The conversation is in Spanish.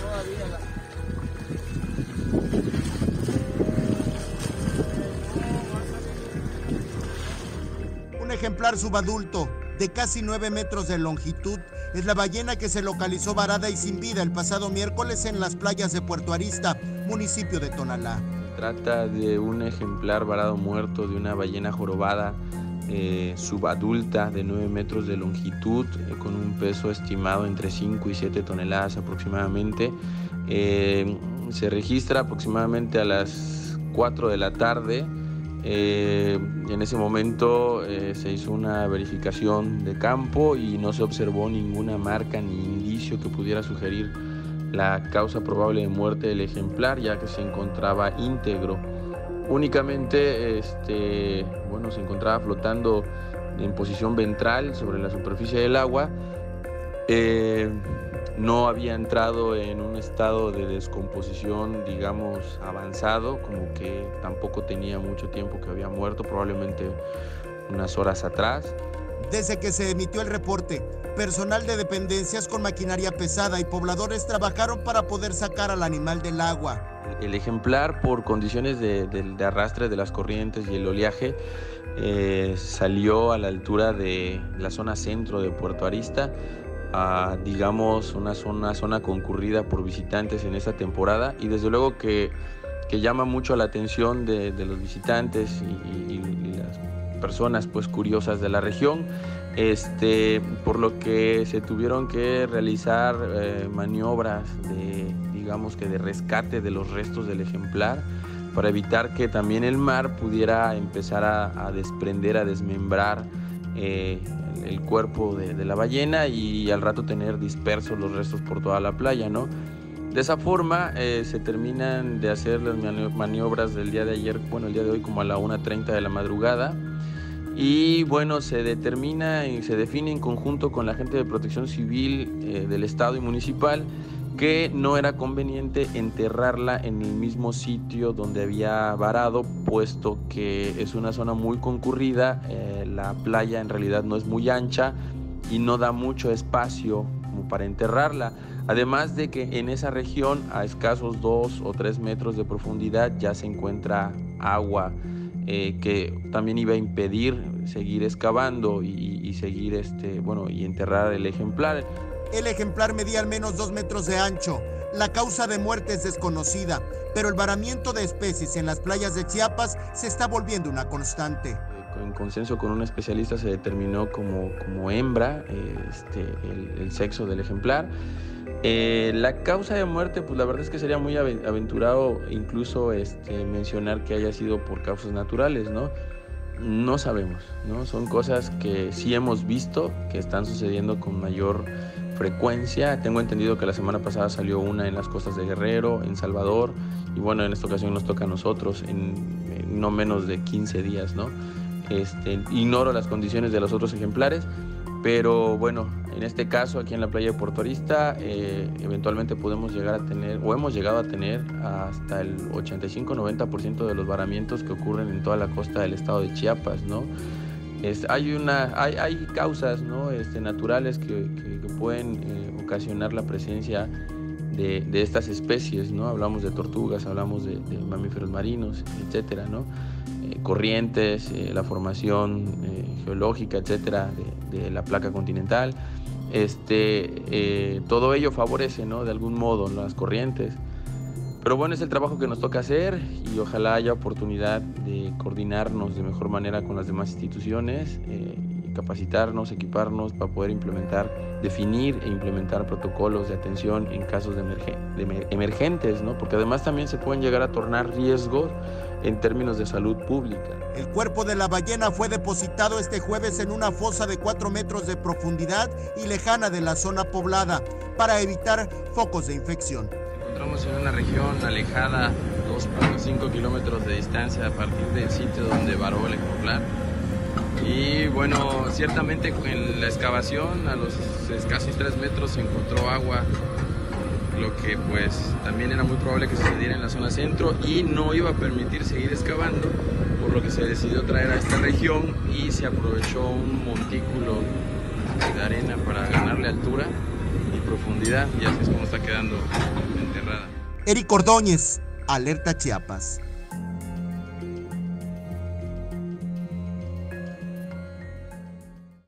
todavía Un ejemplar subadulto de casi 9 metros de longitud es la ballena que se localizó varada y sin vida el pasado miércoles en las playas de Puerto Arista, municipio de Tonalá. Se trata de un ejemplar varado muerto de una ballena jorobada subadulta de 9 metros de longitud, con un peso estimado entre 5 y 7 toneladas aproximadamente. Se registra aproximadamente a las 4 de la tarde. En ese momento se hizo una verificación de campo y no se observó ninguna marca ni indicio que pudiera sugerir la causa probable de muerte del ejemplar, ya que se encontraba íntegro. Únicamente se encontraba flotando en posición ventral sobre la superficie del agua. No había entrado en un estado de descomposición, digamos, avanzado, como que tampoco tenía mucho tiempo que había muerto, probablemente unas horas atrás. Desde que se emitió el reporte, personal de dependencias con maquinaria pesada y pobladores trabajaron para poder sacar al animal del agua. El ejemplar, por condiciones de arrastre de las corrientes y el oleaje, salió a la altura de la zona centro de Puerto Arista, una zona concurrida por visitantes en esta temporada, y desde luego que llama mucho la atención de los visitantes y las personas pues curiosas de la región, por lo que se tuvieron que realizar maniobras de rescate de los restos del ejemplar para evitar que también el mar pudiera empezar a desprender, a desmembrar el cuerpo de la ballena y al rato tener dispersos los restos por toda la playa, ¿no? De esa forma se terminan de hacer las maniobras del día de ayer, bueno, el día de hoy como a la 1:30 de la madrugada. Y bueno, se determina y se define en conjunto con la gente de Protección Civil del Estado y Municipal que no era conveniente enterrarla en el mismo sitio donde había varado, puesto que es una zona muy concurrida, la playa en realidad no es muy ancha y no da mucho espacio como para enterrarla. Además de que en esa región, a escasos 2 o 3 metros de profundidad, ya se encuentra agua, que también iba a impedir seguir excavando y seguir y enterrar el ejemplar. El ejemplar medía al menos 2 metros de ancho. La causa de muerte es desconocida, pero el varamiento de especies en las playas de Chiapas se está volviendo una constante. En consenso con un especialista se determinó como hembra el sexo del ejemplar. La causa de muerte, pues la verdad es que sería muy aventurado incluso mencionar que haya sido por causas naturales, ¿no? No sabemos, ¿no? Son cosas que sí hemos visto que están sucediendo con mayor frecuencia. Tengo entendido que la semana pasada salió una en las costas de Guerrero, en Salvador, y bueno, en esta ocasión nos toca a nosotros en no menos de 15 días, ¿no? Ignoro las condiciones de los otros ejemplares, pero bueno, en este caso aquí en la playa de Puerto Arista eventualmente podemos llegar a tener, o hemos llegado a tener, hasta el 85-90% de los varamientos que ocurren en toda la costa del estado de Chiapas, ¿no? Hay causas, ¿no? Naturales que pueden ocasionar la presencia de estas especies, ¿no? Hablamos de tortugas, hablamos de mamíferos marinos, etcétera, ¿no? Corrientes, la formación geológica, etcétera, de la placa continental. Todo ello favorece, ¿no? De algún modo las corrientes. Pero bueno, es el trabajo que nos toca hacer y ojalá haya oportunidad de coordinarnos de mejor manera con las demás instituciones, capacitarnos, equiparnos para poder definir e implementar protocolos de atención en casos de emergentes, ¿no? Porque además también se pueden llegar a tornar riesgos en términos de salud pública. El cuerpo de la ballena fue depositado este jueves en una fosa de 4 metros de profundidad y lejana de la zona poblada para evitar focos de infección. Entramos en una región alejada, 2.5 kilómetros de distancia a partir del sitio donde varó el ejemplar. Y bueno, ciertamente en la excavación a los escasos 3 metros se encontró agua, lo que pues también era muy probable que sucediera en la zona centro y no iba a permitir seguir excavando, por lo que se decidió traer a esta región y se aprovechó un montículo de arena para ganarle altura. profundidad y así es como está quedando enterrada. Eric Ordóñez, Alerta Chiapas.